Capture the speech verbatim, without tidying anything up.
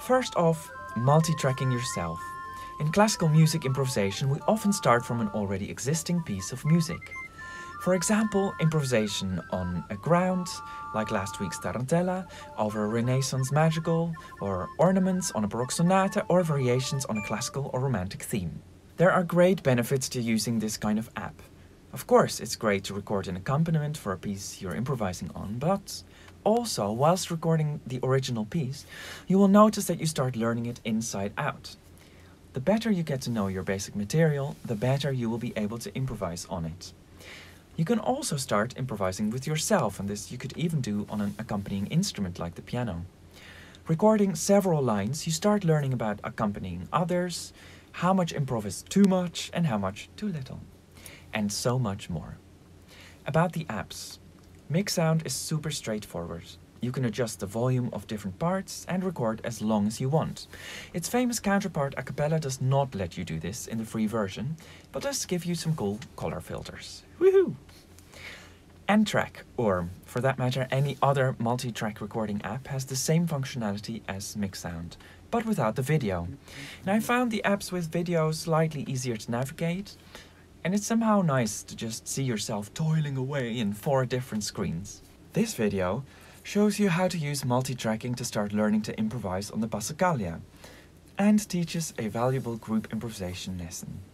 First off, multi-tracking yourself. In classical music improvisation, we often start from an already existing piece of music. For example, improvisation on a ground, like last week's Tarantella, over a Renaissance madrigal, or ornaments on a Baroque sonata, or variations on a classical or romantic theme. There are great benefits to using this kind of app. Of course, it's great to record an accompaniment for a piece you're improvising on, but also, whilst recording the original piece, you will notice that you start learning it inside out. The better you get to know your basic material, the better you will be able to improvise on it. You can also start improvising with yourself, and this you could even do on an accompanying instrument like the piano. Recording several lines, you start learning about accompanying others, how much improv is too much and how much too little, and so much more. About the apps, Mixound is super straightforward. You can adjust the volume of different parts and record as long as you want. Its famous counterpart Acapella does not let you do this in the free version, but does give you some cool color filters. Woohoo! N-Track, or for that matter any other multi-track recording app, has the same functionality as Mixound, but without the video. And I found the apps with video slightly easier to navigate, and it's somehow nice to just see yourself toiling away in four different screens. This video shows you how to use multi-tracking to start learning to improvise on the Passacaglia, and teaches a valuable group improvisation lesson.